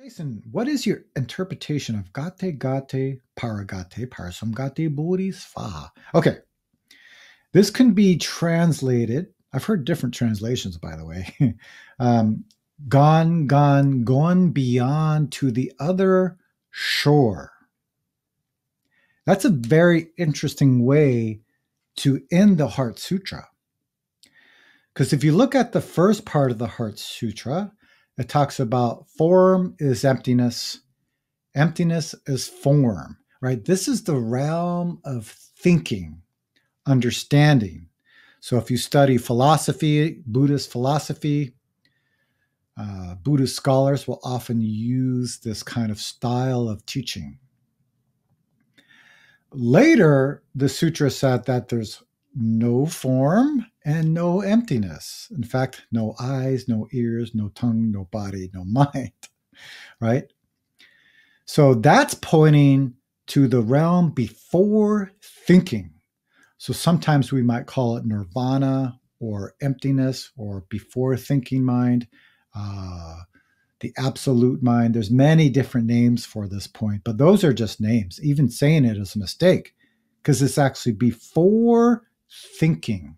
Jason, what is your interpretation of gate, paragate, parasamgate, bodhisattva? Okay, this can be translated. I've heard different translations, by the way. Gone beyond to the other shore. That's a very interesting way to end the Heart Sutra. Because if you look at the first part of the Heart Sutra, it talks about form is emptiness. Emptiness is form, right? This is the realm of thinking, understanding. So if you study philosophy, Buddhist philosophy, Buddhist scholars will often use this kind of style of teaching. Later, the sutra said that there's no form and no emptiness. In fact, no eyes, no ears, no tongue, no body, no mind, right? So that's pointing to the realm before thinking. So sometimes we might call it nirvana or emptiness or before thinking mind, the absolute mind. There's many different names for this point, but those are just names. Even saying it is a mistake because it's actually before thinking.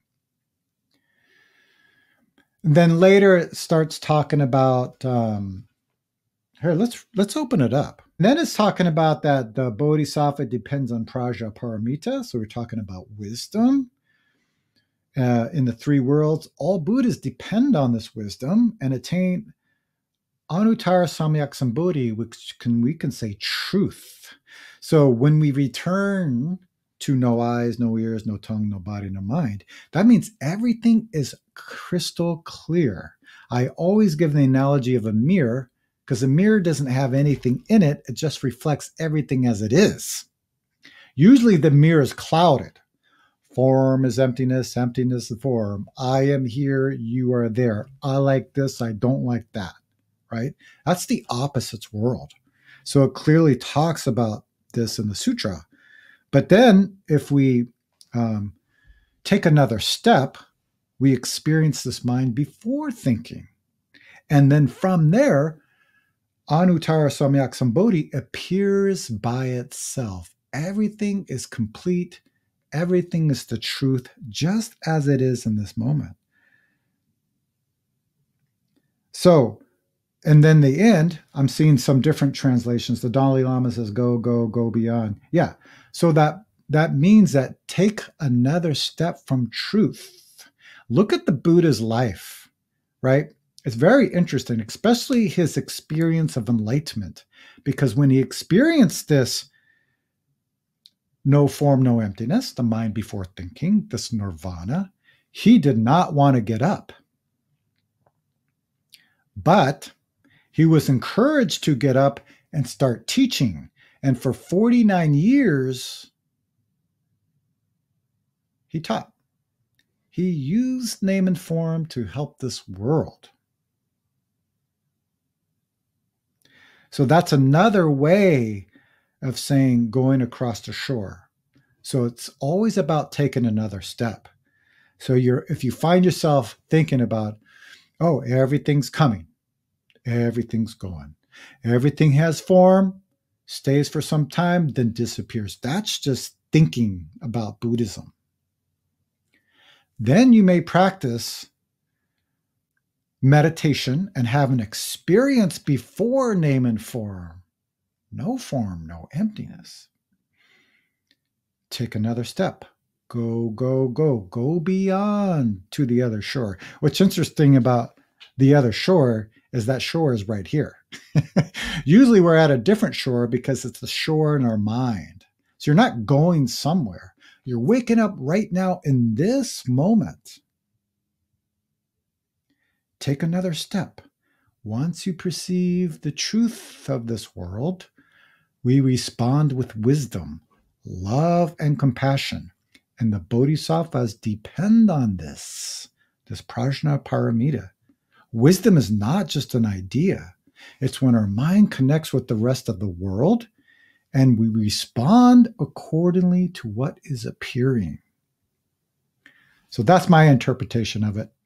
Then later it starts talking about, here, let's open it up. And then it's talking about that the bodhisattva depends on prajna paramita. So we're talking about wisdom in the three worlds. All Buddhas depend on this wisdom and attain Anuttara Samyaksambodhi, which we can say truth. So when we return to no eyes, no ears, no tongue, no body, no mind, that means everything is crystal clear. I always give the analogy of a mirror because a mirror doesn't have anything in it. It just reflects everything as it is. Usually the mirror is clouded. Form is emptiness, emptiness is form. I am here, you are there. I like this, I don't like that, right? That's the opposites world. So it clearly talks about this in the sutra. But then if we take another step, we experience this mind before thinking. And then from there, Anuttara Samyaksambodhi appears by itself. Everything is complete. Everything is the truth just as it is in this moment. So, and then the end, I'm seeing some different translations. The Dalai Lama says, go beyond. Yeah, so that means that take another step from truth. Look at the Buddha's life, right? It's very interesting, especially his experience of enlightenment, because when he experienced this no form, no emptiness, the mind before thinking, this nirvana, he did not want to get up. But he was encouraged to get up and start teaching. And for 49 years, he taught. He used name and form to help this world. So that's another way of saying going across the shore. So it's always about taking another step. So if you find yourself thinking about, oh, everything's coming. Everything's going. Everything has form, stays for some time, then disappears. That's just thinking about Buddhism. Then you may practice meditation and have an experience before name and form. No form, no emptiness. Take another step. Go beyond to the other shore. What's interesting about the other shore is that shore is right here. Usually we're at a different shore because it's the shore in our mind. So you're not going somewhere. You're waking up right now in this moment. Take another step. Once you perceive the truth of this world, we respond with wisdom, love, and compassion. And the bodhisattvas depend on this prajna paramita. Wisdom is not just an idea. It's when our mind connects with the rest of the world and we respond accordingly to what is appearing. So that's my interpretation of it.